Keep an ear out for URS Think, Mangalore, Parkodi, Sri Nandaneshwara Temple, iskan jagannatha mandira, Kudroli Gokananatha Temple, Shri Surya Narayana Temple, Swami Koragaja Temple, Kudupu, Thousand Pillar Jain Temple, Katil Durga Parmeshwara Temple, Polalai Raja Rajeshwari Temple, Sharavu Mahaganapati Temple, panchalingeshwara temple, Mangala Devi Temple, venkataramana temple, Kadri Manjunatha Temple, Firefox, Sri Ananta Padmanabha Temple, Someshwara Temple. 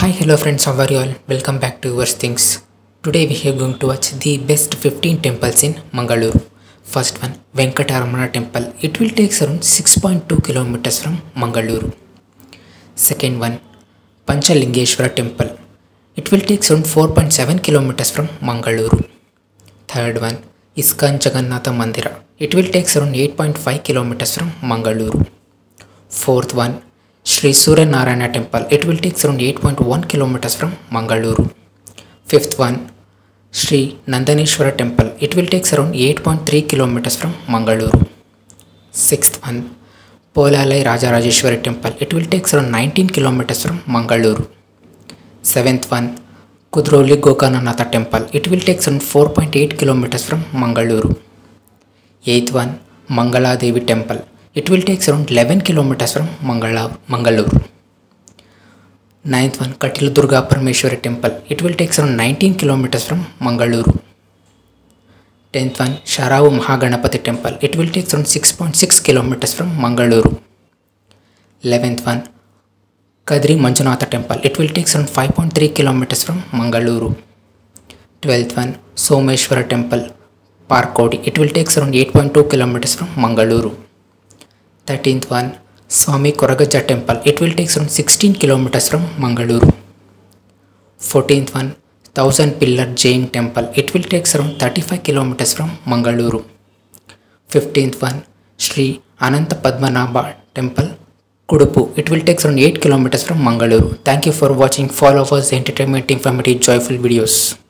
Hi, hello friends, how are you all? Welcome back to URS Think. Today we are going to watch the best 15 temples in Mangalore. First one, Venkataramana Temple. It will take around 6.2 kilometers from Mangalore. Second one, Panchalingeshwara Temple. It will take around 4.7 kilometers from Mangalore. Third one, Iskan Jagannatha Mandira. It will take around 8.5 kilometers from Mangalore. Fourth one, Shri Surya Narayana Temple. It will take around 8.1 kilometers from Mangalore. Fifth one, Sri Nandaneshwara Temple. It will take around 8.3 kilometers from Mangalore. Sixth one, Polalai Raja Rajeshwari Temple. It will take around 19 kilometers from Mangalore. Seventh one, Kudroli Gokananatha Temple. It will take around 4.8 kilometers from Mangalore. Eighth one, Mangala Devi Temple. It will take around 11 kilometers from Mangalore. Ninth one, Katil Durga Parmeshwara Temple. It will take around 19 kilometers from Mangalore. 10th one, Sharavu Mahaganapati Temple. It will take around 6.6 kilometers from Mangalore. 11th one, Kadri Manjunatha Temple. It will take around 5.3 kilometers from Mangalore. 12th one, Someshwara Temple, Parkodi. It will take around 8.2 kilometers from Mangalore. 13th one, Swami Koragaja Temple. It will take around 16 kilometers from Mangalore. 14th one, Thousand Pillar Jain Temple. It will take around 35 kilometers from Mangalore. 15th one, Sri Ananta Padmanabha Temple, Kudupu. It will take around 8 kilometers from Mangalore. Thank you for watching. Follow us, entertainment, informative, joyful videos.